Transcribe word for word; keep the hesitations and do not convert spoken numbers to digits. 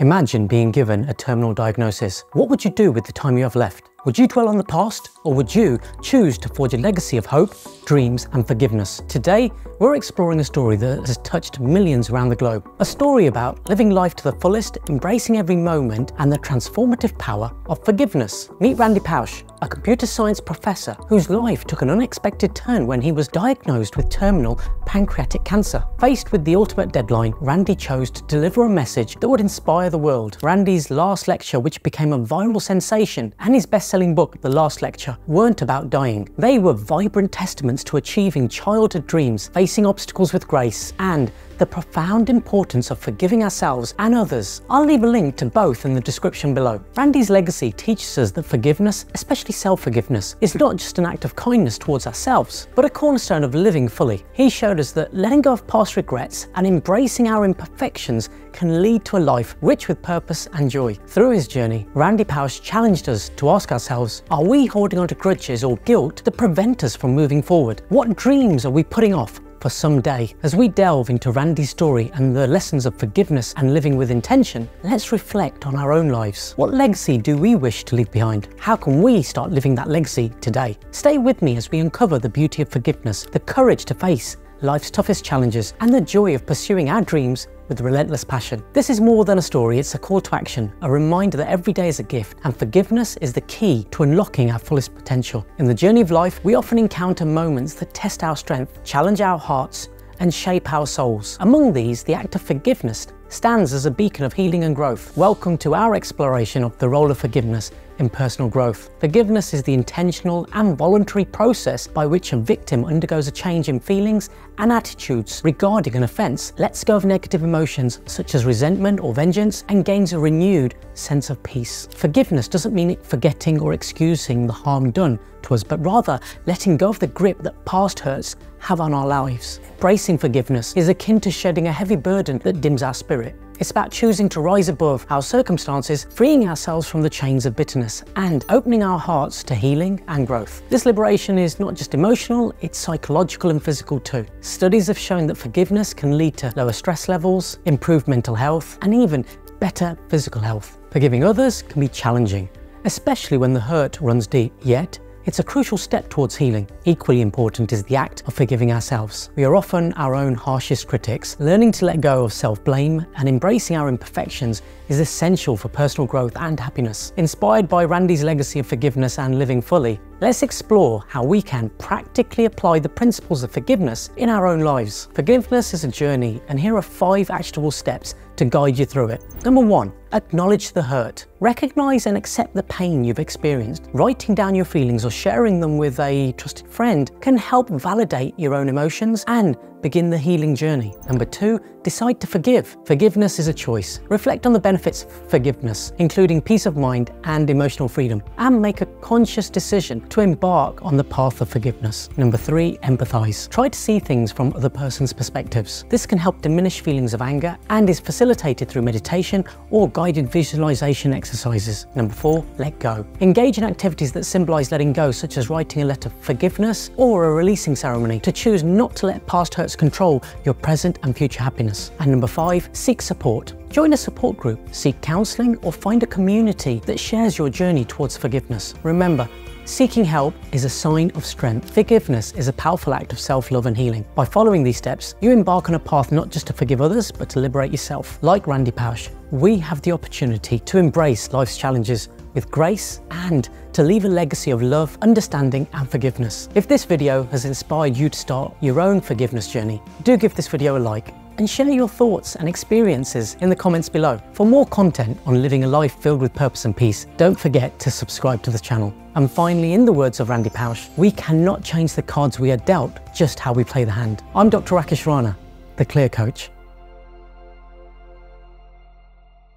Imagine being given a terminal diagnosis. What would you do with the time you have left? Would you dwell on the past, or would you choose to forge a legacy of hope, dreams, and forgiveness? Today, we're exploring a story that has touched millions around the globe. A story about living life to the fullest, embracing every moment, and the transformative power of forgiveness. Meet Randy Pausch, a computer science professor whose life took an unexpected turn when he was diagnosed with terminal pancreatic cancer. Faced with the ultimate deadline, Randy chose to deliver a message that would inspire the world. Randy's Last Lecture, which became a viral sensation, and his best selling book, The Last Lecture, weren't about dying. They were vibrant testaments to achieving childhood dreams, facing obstacles with grace, and the profound importance of forgiving ourselves and others. I'll leave a link to both in the description below. Randy's legacy teaches us that forgiveness, especially self-forgiveness, is not just an act of kindness towards ourselves, but a cornerstone of living fully. He showed us that letting go of past regrets and embracing our imperfections can lead to a life rich with purpose and joy. Through his journey, Randy Pausch challenged us to ask ourselves, are we holding on to grudges or guilt that prevent us from moving forward? What dreams are we putting off for some day? As we delve into Randy's story and the lessons of forgiveness and living with intention, let's reflect on our own lives. What legacy do we wish to leave behind? How can we start living that legacy today? Stay with me as we uncover the beauty of forgiveness, the courage to face life's toughest challenges, and the joy of pursuing our dreams with relentless passion. This is more than a story, it's a call to action, a reminder that every day is a gift, and forgiveness is the key to unlocking our fullest potential. In the journey of life, we often encounter moments that test our strength, challenge our hearts, and shape our souls. Among these, the act of forgiveness stands as a beacon of healing and growth. Welcome to our exploration of the role of forgiveness in personal growth. Forgiveness is the intentional and voluntary process by which a victim undergoes a change in feelings and attitudes regarding an offense, lets go of negative emotions such as resentment or vengeance, and gains a renewed sense of peace. Forgiveness doesn't mean forgetting or excusing the harm done to us, but rather letting go of the grip that past hurts have on our lives. Embracing forgiveness is akin to shedding a heavy burden that dims our spirit. It's about choosing to rise above our circumstances, freeing ourselves from the chains of bitterness, and opening our hearts to healing and growth. This liberation is not just emotional, it's psychological and physical too. Studies have shown that forgiveness can lead to lower stress levels, improved mental health, and even better physical health. Forgiving others can be challenging, especially when the hurt runs deep. Yet, it's a crucial step towards healing. Equally important is the act of forgiving ourselves. We are often our own harshest critics. Learning to let go of self-blame and embracing our imperfections is essential for personal growth and happiness. Inspired by Randy's legacy of forgiveness and living fully, let's explore how we can practically apply the principles of forgiveness in our own lives. Forgiveness is a journey, and here are five actionable steps to guide you through it. Number one, acknowledge the hurt. Recognize and accept the pain you've experienced. Writing down your feelings or sharing them with a trusted friend can help validate your own emotions and begin the healing journey. Number two, decide to forgive. Forgiveness is a choice. Reflect on the benefits of forgiveness, including peace of mind and emotional freedom, and make a conscious decision to embark on the path of forgiveness. Number three, empathize. Try to see things from other person's perspectives. This can help diminish feelings of anger and is facilitated through meditation or guided visualization exercises. Number four, let go. Engage in activities that symbolize letting go, such as writing a letter of forgiveness or a releasing ceremony, to choose not to let past hurts control your present and future happiness. And number five, seek support. Join a support group, seek counseling, or find a community that shares your journey towards forgiveness. Remember, seeking help is a sign of strength. Forgiveness is a powerful act of self-love and healing. By following these steps, you embark on a path not just to forgive others, but to liberate yourself. Like Randy Pausch, we have the opportunity to embrace life's challenges with grace and to leave a legacy of love, understanding, and forgiveness. If this video has inspired you to start your own forgiveness journey, do give this video a like and share your thoughts and experiences in the comments below. For more content on living a life filled with purpose and peace, don't forget to subscribe to the channel. And finally, in the words of Randy Pausch, we cannot change the cards we are dealt, just how we play the hand. I'm Doctor Rakish Rana, the Clear Coach.